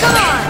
Come on!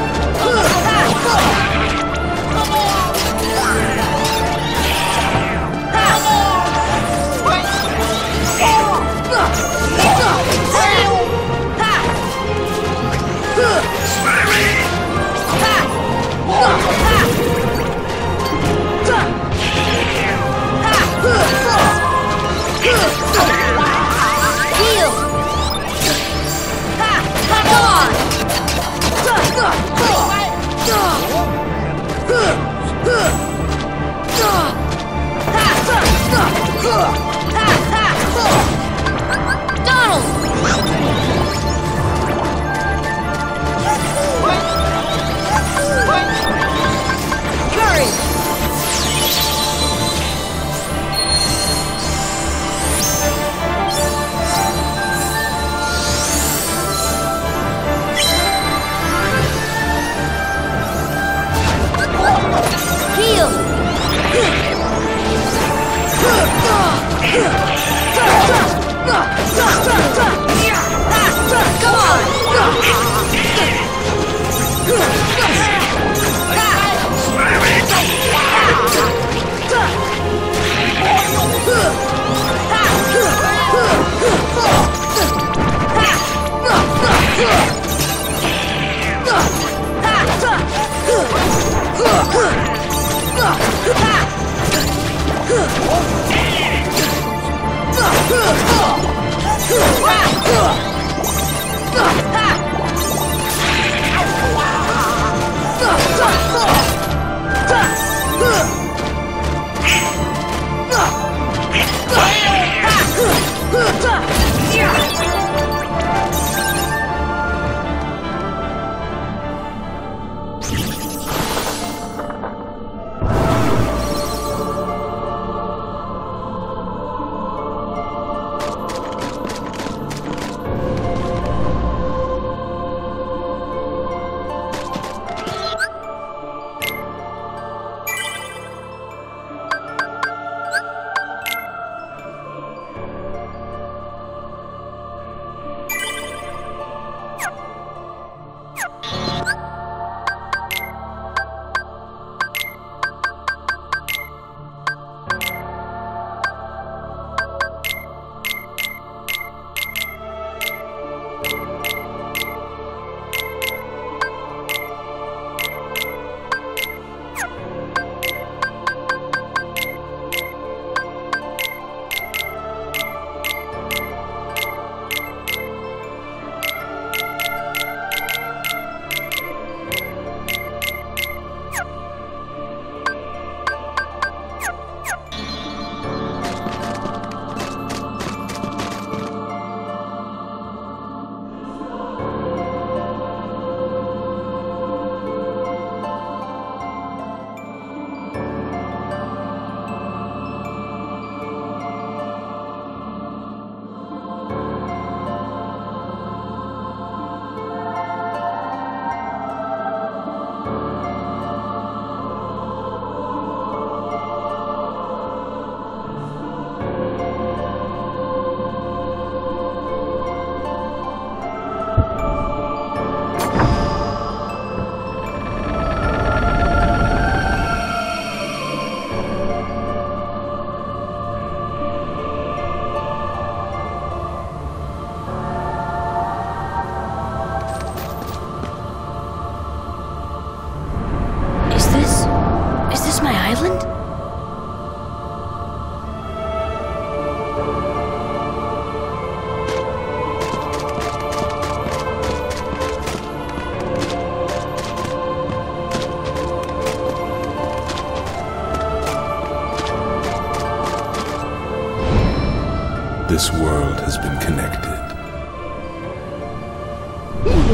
This world has been connected.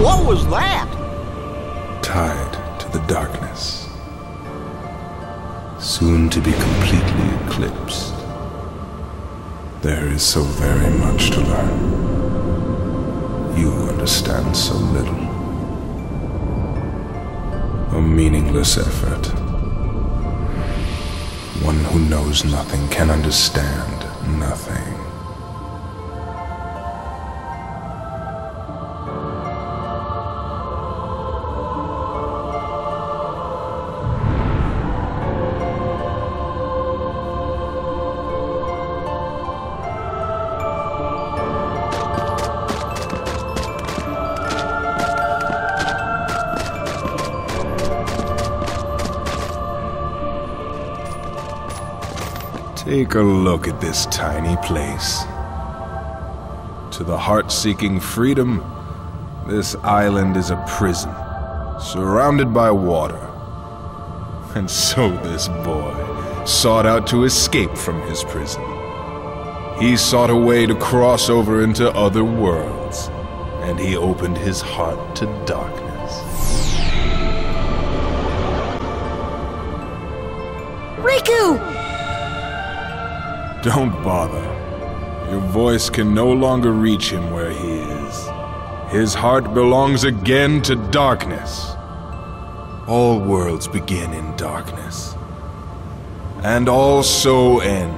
What was that? Tied to the darkness. Soon to be completely eclipsed. There is so very much to learn. You understand so little. A meaningless effort. One who knows nothing can understand nothing. Take a look at this tiny place. To the heart-seeking freedom, this island is a prison, surrounded by water. And so this boy sought out to escape from his prison. He sought a way to cross over into other worlds, and he opened his heart to darkness. Riku! Don't bother. Your voice can no longer reach him where he is. His heart belongs again to darkness. All worlds begin in darkness. And all so end.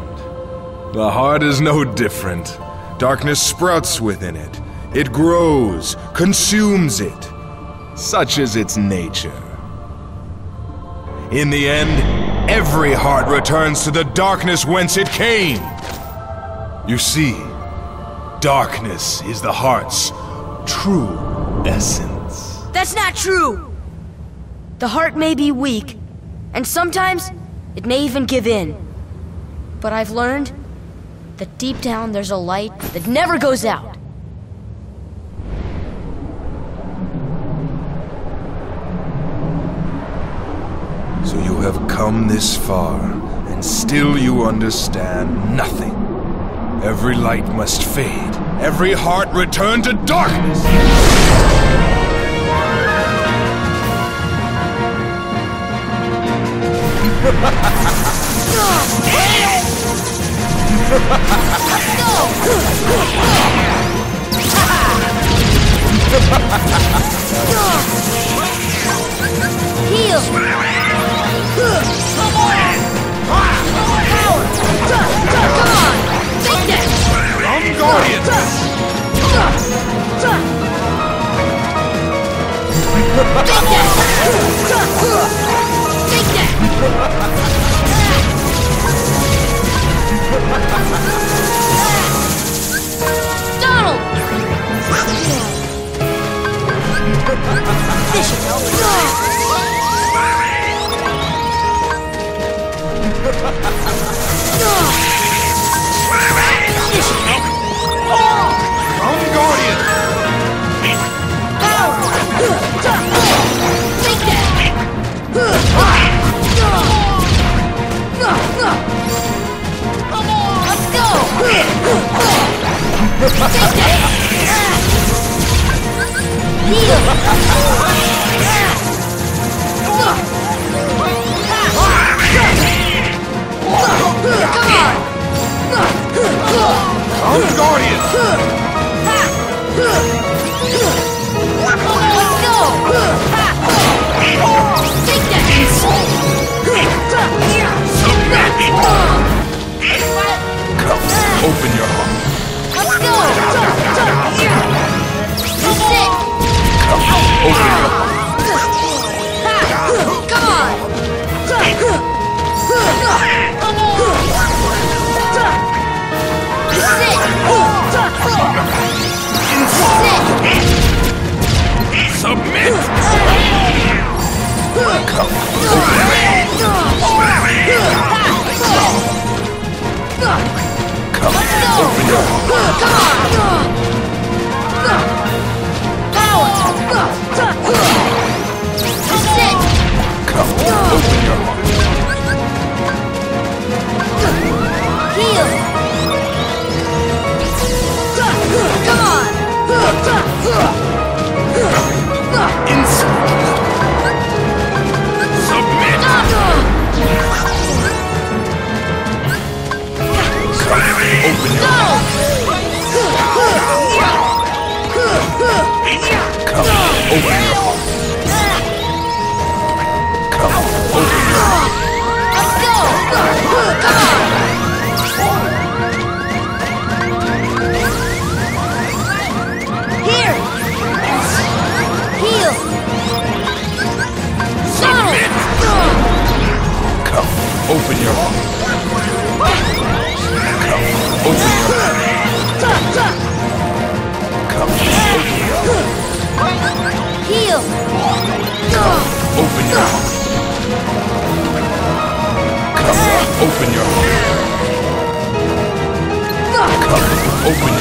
The heart is no different. Darkness sprouts within it. It grows, consumes it. Such is its nature. In the end, every heart returns to the darkness whence it came. You see, darkness is the heart's true essence. That's not true! The heart may be weak, and sometimes it may even give in. But I've learned that deep down there's a light that never goes out. So you have come this far, and still you understand nothing. Every light must fade. Every heart return to darkness! Heal! Come on! Power! Come on! Take this! From Guardians! Take that! Donald! Fish! Heal! open your mouth. Come, open your mouth. Come, open your mouth. Let's go. Here. Heal. Sonic. Come, open your mouth. Come, heal. Open your mouth. Come, open your mouth. Come, open your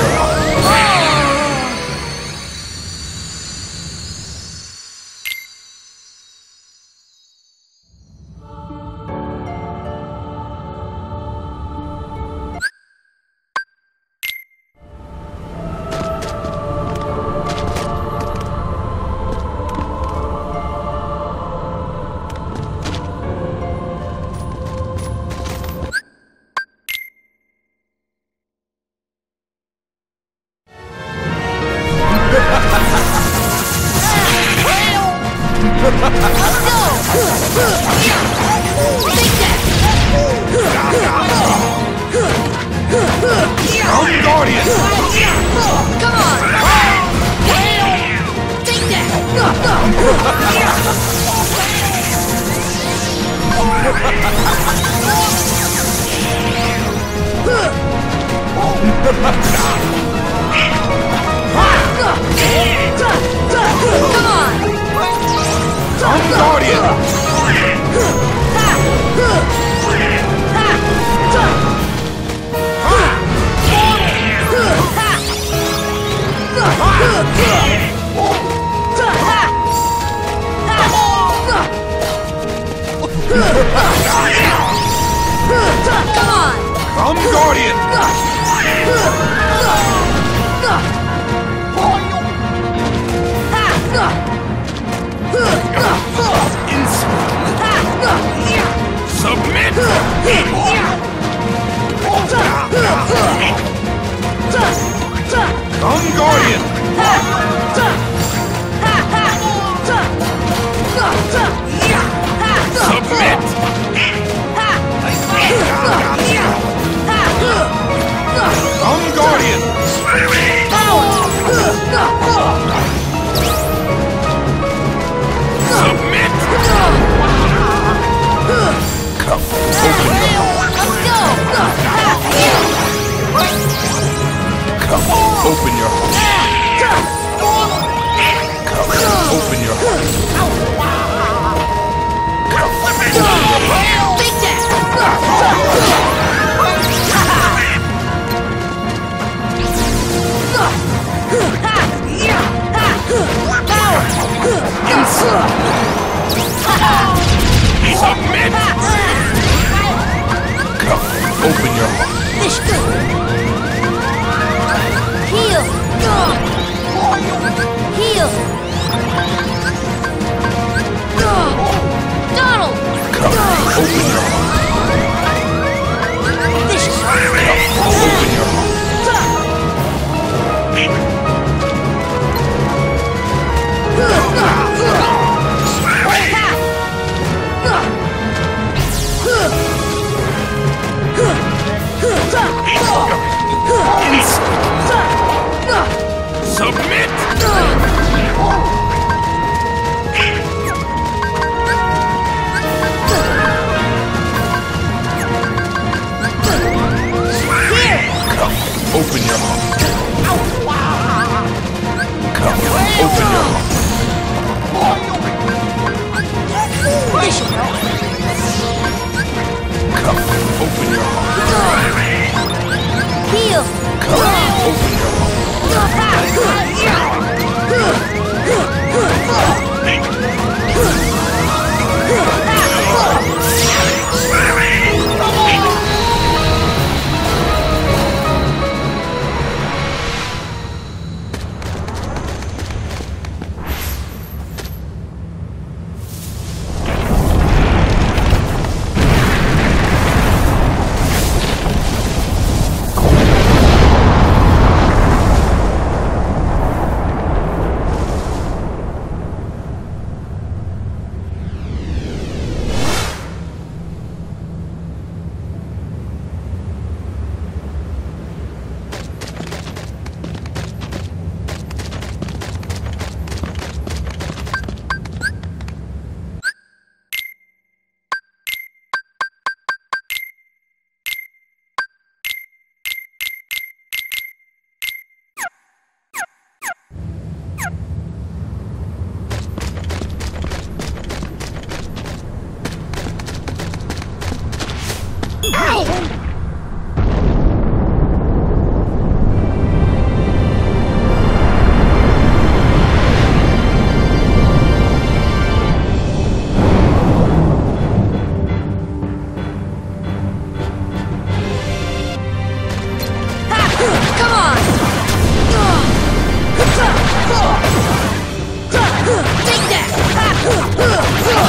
Take that! Come on! Come on! Heal!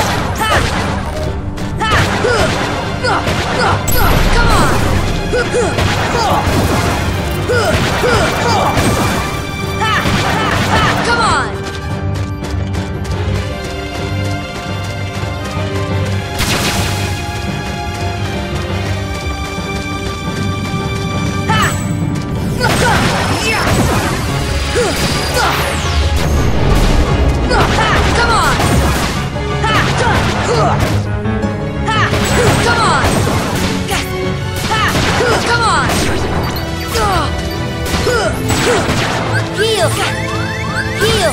Heal!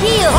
Heal!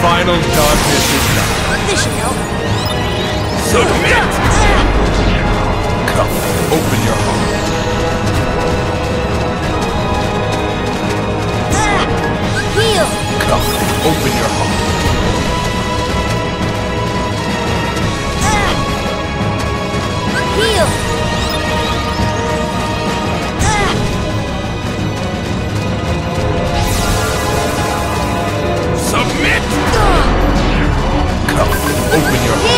Final darkness is now. this, you know. Submit! Come, open your heart. Heal! Come, open your heart. Heal! Submit! Come, open your heart.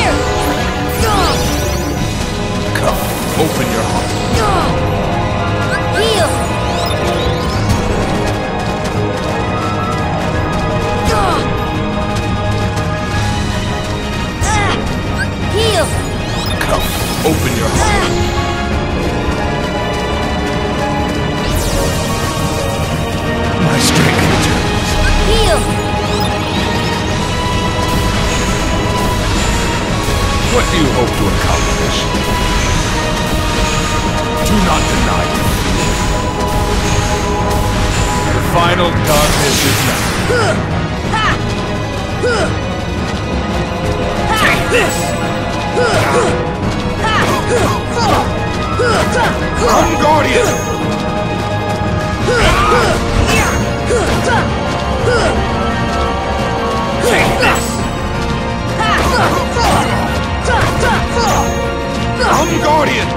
Come, open your heart. Heal! Heal! Come, open your heart. My strength returns. Heal! What do you hope to accomplish? Do not deny it. The final darkness is now. Take this! Come, Guardian! Take this! Come, Guardian!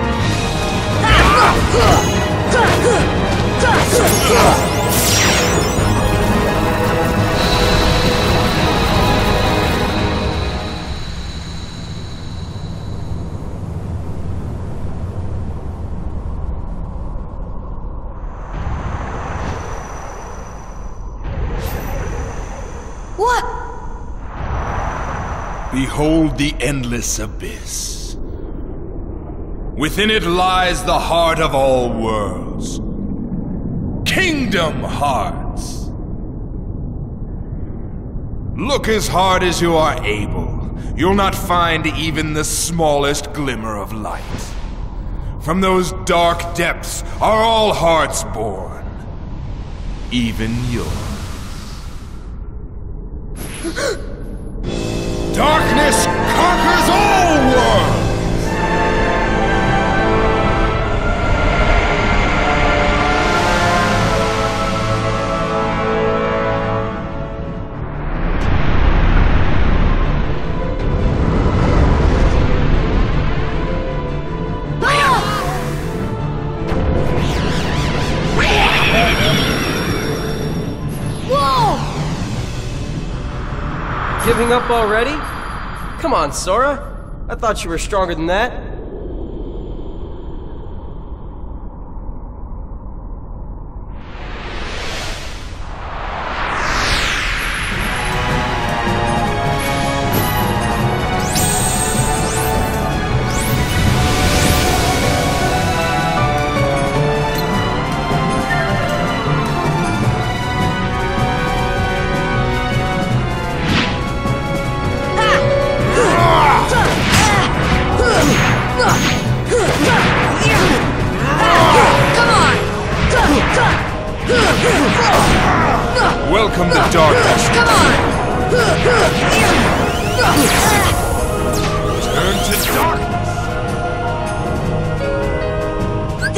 What? Behold the endless abyss. Within it lies the heart of all worlds. Kingdom Hearts! Look as hard as you are able. You'll not find even the smallest glimmer of light. From those dark depths are all hearts born. Even yours. Darkness conquers all worlds! Giving up already? Come on, Sora. I thought you were stronger than that. Welcome to darkness. Come on! Turn to darkness.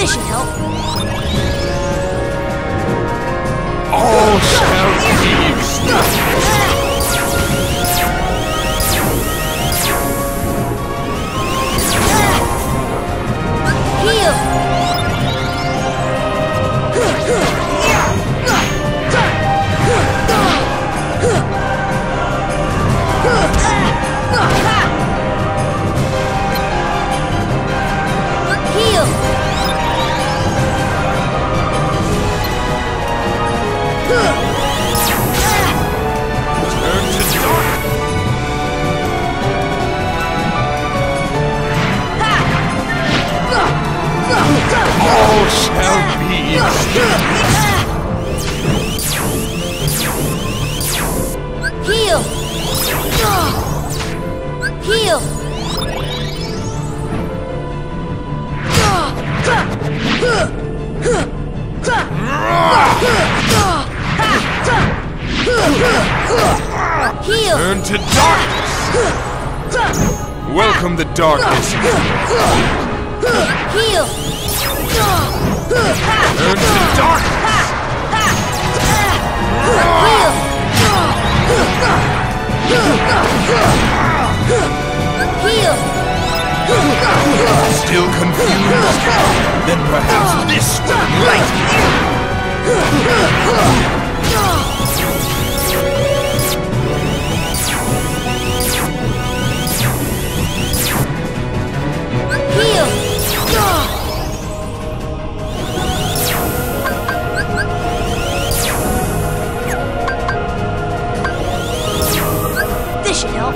This should help. All shall be extinguished. Heal. All shall be extinguished. Heal! Heal! Heal! Turn to darkness! Welcome the darkness. Heal. Turn to the darkness. Still confused? Then perhaps this will light you. Heal. This should help.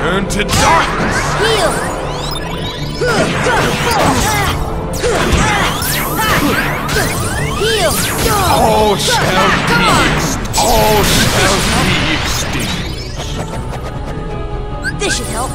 Turn to darkness! Heal! Heal! All shall be extinguished! All shall be extinguished! This should help!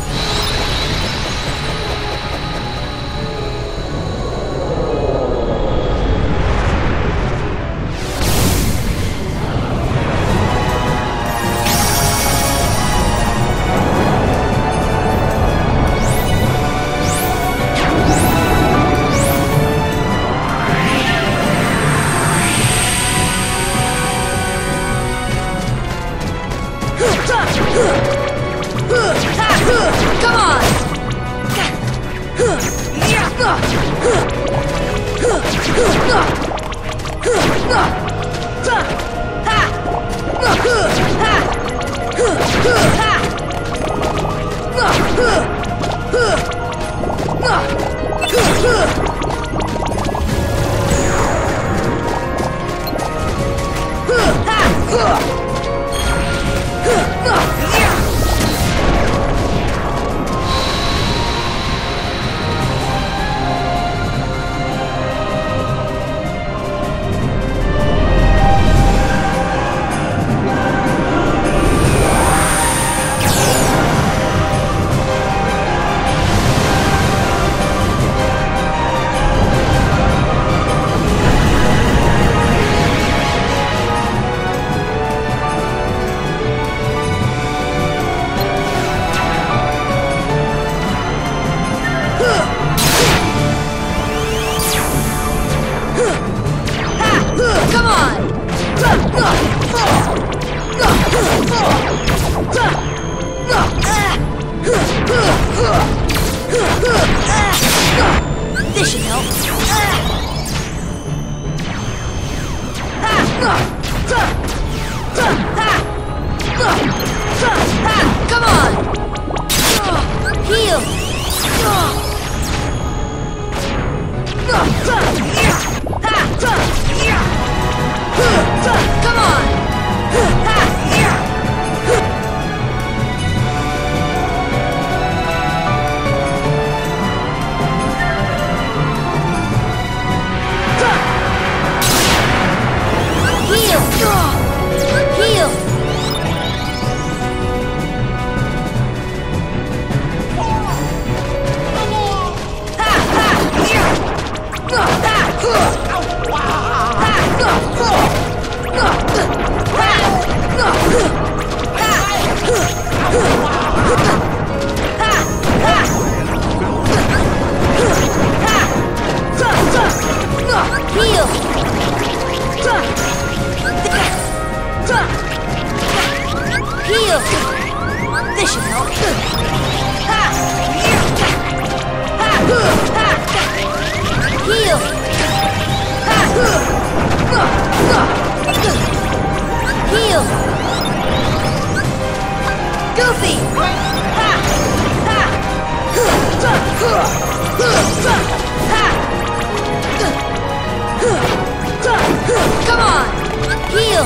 heal! Heal! Goofy! Come on! Heal!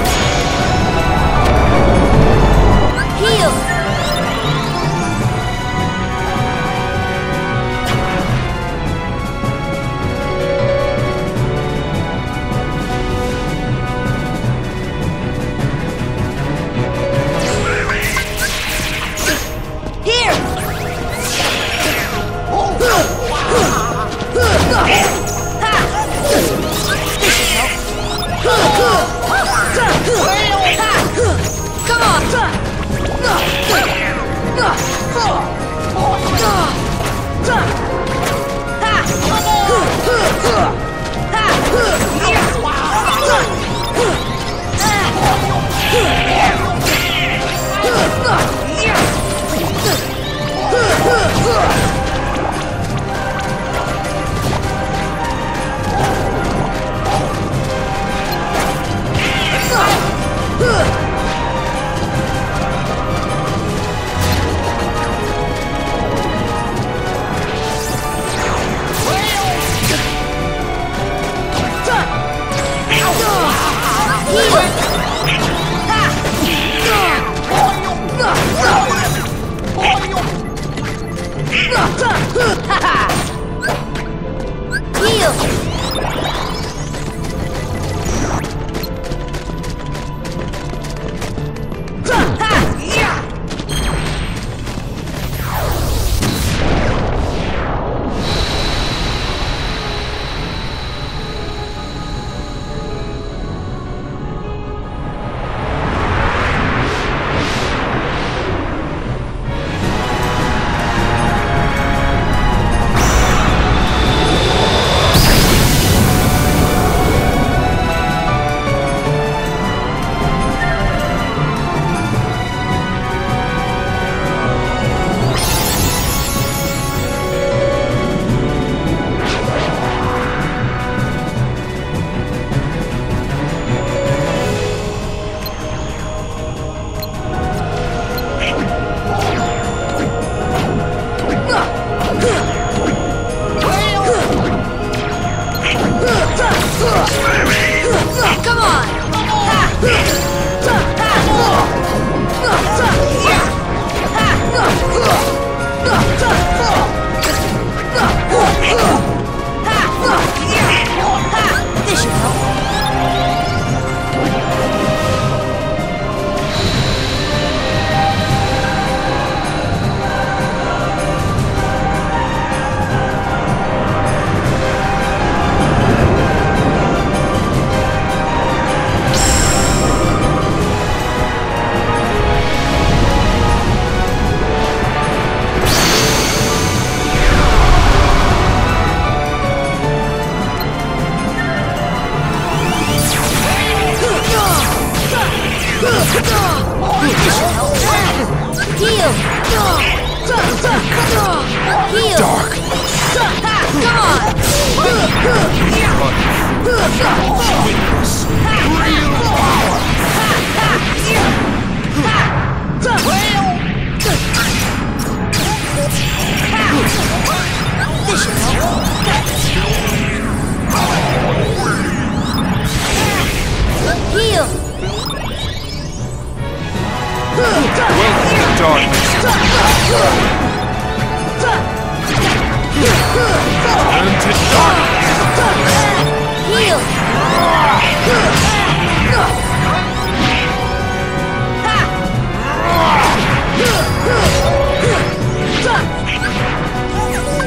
Witness real power.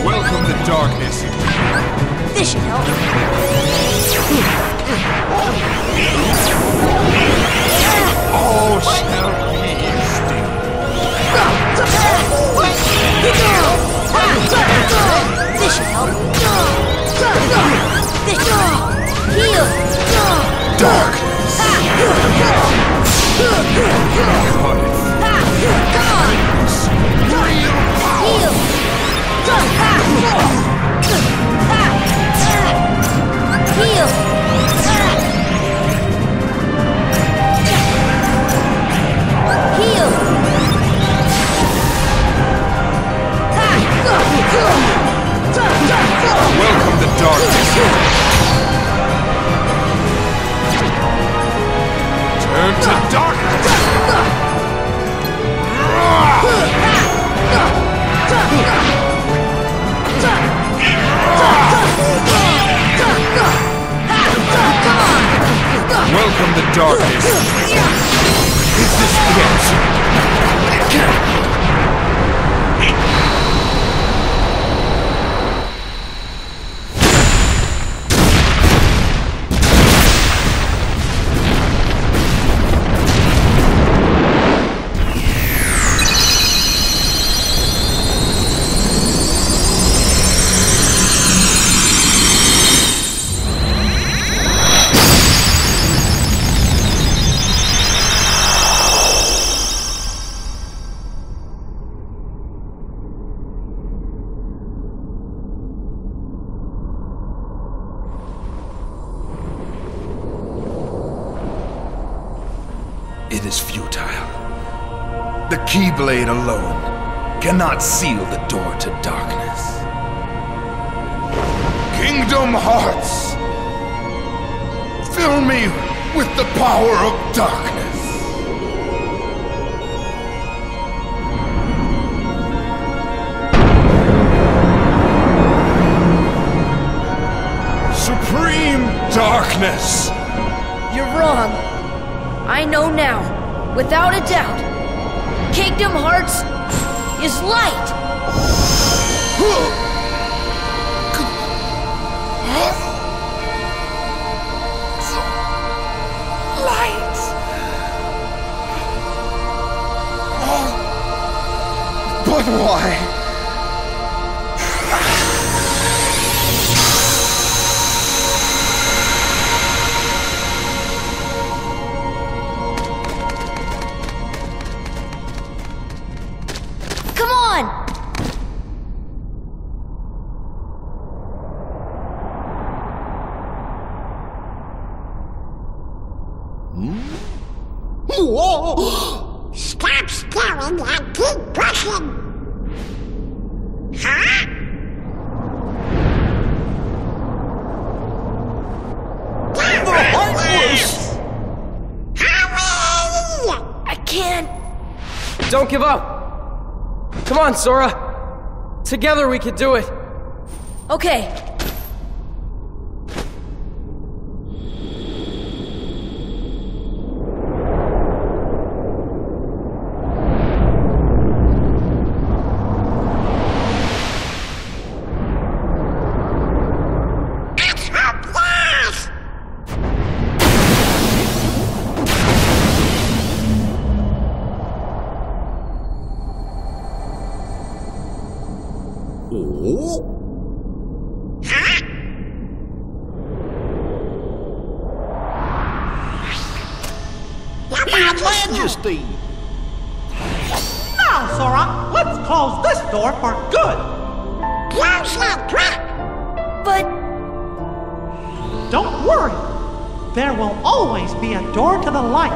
Welcome to darkness. This should help. All shall be still. This should help. This should help. Heal! Darkness! Heal! Welcome to darkness! Turn to darkness! Welcome to darkness! Is this the answer? It is futile. The Keyblade alone cannot seal the door to darkness. Kingdom Hearts, fill me with the power of darkness. Supreme Darkness! You're wrong. I know now, without a doubt, Kingdom Hearts is light! Light! But why? Stop staring and keep pushing! Huh? The Heartless! Hurry! I can't... Don't give up! Come on, Sora! Together we could do it! Okay. Majesty! Now, Sora, let's close this door for good! Close it, but... don't worry. There will always be a door to the light.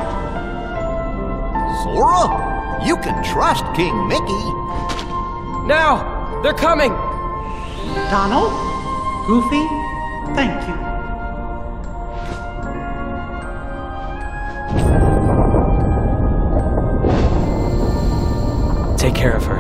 Sora, you can trust King Mickey. Now, they're coming. Donald, Goofy, thank you. Take care of her.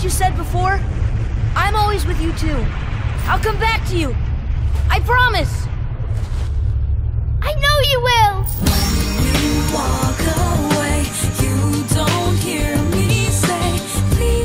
You said before, I'm always with you too. I'll come back to you. I promise. I know you will. You walk away. You don't hear me say please.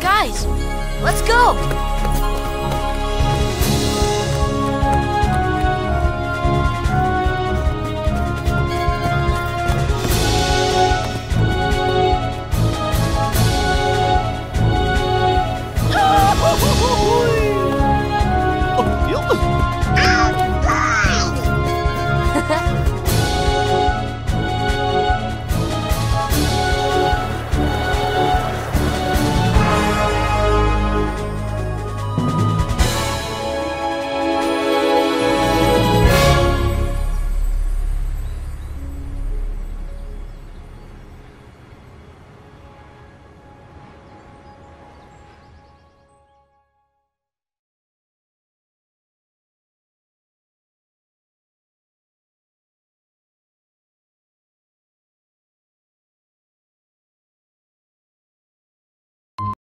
Guys, let's go!